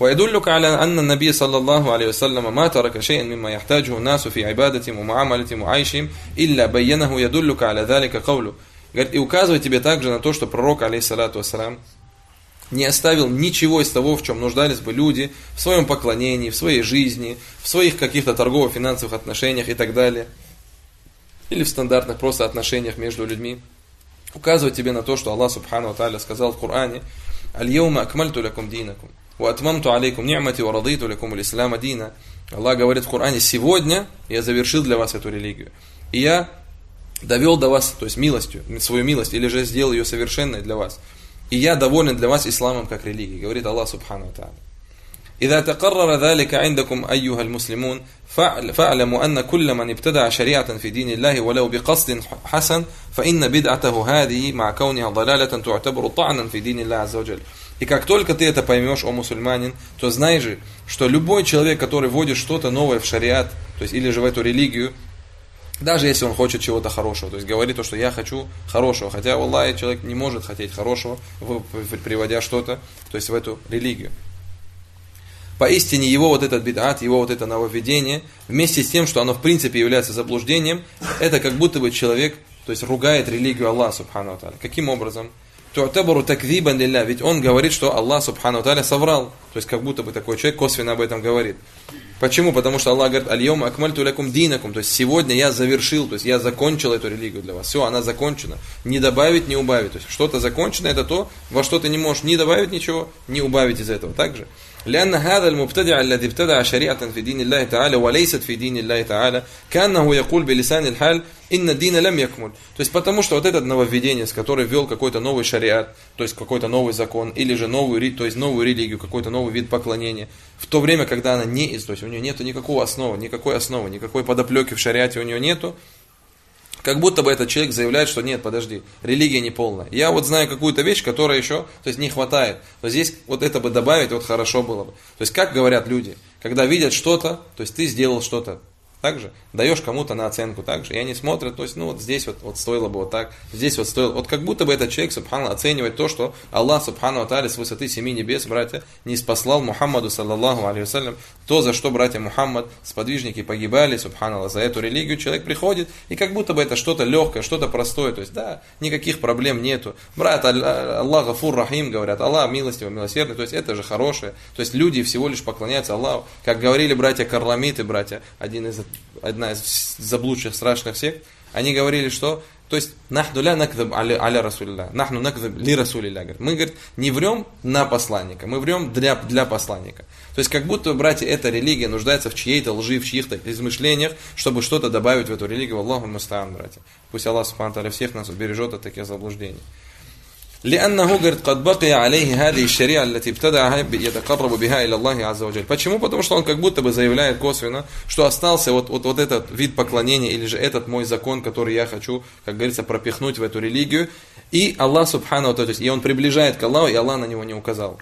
ويدلك على أن النبي صلى الله عليه وسلم ما ترك شيئا مما يحتاجه الناس في عبادتهم ومعاملتهم وعيشهم إلا بينه يدلك على ذلك قوله. Говорит, и указывает тебе также на то, что пророк, алейхиссалату вассалям, не оставил ничего из того, в чем нуждались бы люди в своем поклонении, в своей жизни, в своих каких-то торгово-финансовых отношениях и так далее. Или в стандартных просто отношениях между людьми. Указывает тебе на то, что Аллах Субхану ва Тааля сказал в Коране: «Аль-Яума акмальту лякум динакум, ва атмамту алейкум ни'мати, ва радиту лякум аль-Ислама дина». Аллах говорит в Коране: «Сегодня я завершил для вас эту религию, и я довел до вас, то есть милостью, свою милость, или же сделал ее совершенной для вас. И я доволен для вас исламом как религией», говорит Аллах Субхану ва Тааля. إذا تقرر ذلك عندكم أيها المسلمون فاعلموا أن كل من ابتدع شريعة في دين الله ولو بقصد حسن فإن بدعته هذه مع كونها ضلالة تعتبر طعنا في دين الله عز وجل. И как только ты это поймешь, о мусульманин, то знай же, что любой человек, который вводит что-то новое в шариат, то есть или же в эту религию, даже если он хочет чего-то хорошего, то есть говорит то, что я хочу хорошего, хотя Аллах, человек не может хотеть хорошего, приводя что-то, то есть в эту религию. Поистине его вот этот бид'ат, его вот это нововведение, вместе с тем, что оно в принципе является заблуждением, это как будто бы человек, то есть ругает религию Аллаха Субхану ва Тааля. Каким образом? Ту'табару такзибан лилля, ведь он говорит, что Аллах Субхану ва Тааля соврал. То есть как будто бы такой человек косвенно об этом говорит. Почему? Потому что Аллах говорит: «Аль-йома акмальту лякум динакум», то есть сегодня я завершил, то есть я закончил эту религию для вас. Все, она закончена. Не добавить, не убавить. То есть что-то закончено — это то, во что ты не можешь ни добавить ничего, ни убавить из этого. Также لأن هذا المبتدع الذي ابتدع شريعة في دين الله تعالى وليست في دين الله تعالى كأنه يقول بلسان الحال إن الدين لم يكمل. То есть потому что вот это нововведение, с которой ввел какой-то новый шариат, то есть какой-то новый закон, или же новую, то есть новую религию, какой-то новый вид поклонения, в то время, когда она не, то есть у нее нет никакого основы, никакой основы, никакой подоплеки в шариате у нее нету, как будто бы этот человек заявляет, что нет, подожди, религия не полная. Я вот знаю какую-то вещь, которая еще, то есть, не хватает. Но здесь вот это бы добавить, вот хорошо было бы. То есть, как говорят люди, когда видят что-то, то есть ты сделал что-то так же, даешь кому-то на оценку так же, и они смотрят, то есть, ну вот здесь вот стоило бы вот так, здесь вот стоило. Вот как будто бы этот человек, субханаллах, оценивает то, что Аллах, субханаллах, ва Тааля, с высоты семи небес, братья, не спаслал Мухаммаду, саллаллаху алейхи вассалям, то, за что братья Мухаммад, сподвижники погибали, субханаллах, за эту религию. Человек приходит, и как будто бы это что-то легкое, что-то простое, то есть, да, никаких проблем нету. Брат, Аллах Гафур Рахим, говорят, Аллах милостивый, милосердный, то есть, это же хорошее. То есть, люди всего лишь поклоняются Аллаху. Как говорили братья Карламиты, братья, одна из заблудших страшных сект, они говорили, что, то есть, нахну ля накзаб аля расулилля, нахну накзаб ли расулилля. Мы, говорит, не врем на посланника, мы врем для посланника. То есть, как будто, братья, эта религия нуждается в чьей-то лжи, в чьих-то измышлениях, чтобы что-то добавить в эту религию. Аллаху мустаан, братья. Пусть Аллах, субхану ва Тааля, всех нас убережет от таких заблуждений. Почему? Потому что он как будто бы заявляет косвенно, что остался вот этот вид поклонения, или же этот мой закон, который я хочу, как говорится, пропихнуть в эту религию. И Аллах Субхану ва Тааля, то есть, и он приближает к Аллаху, и Аллах на него не указал.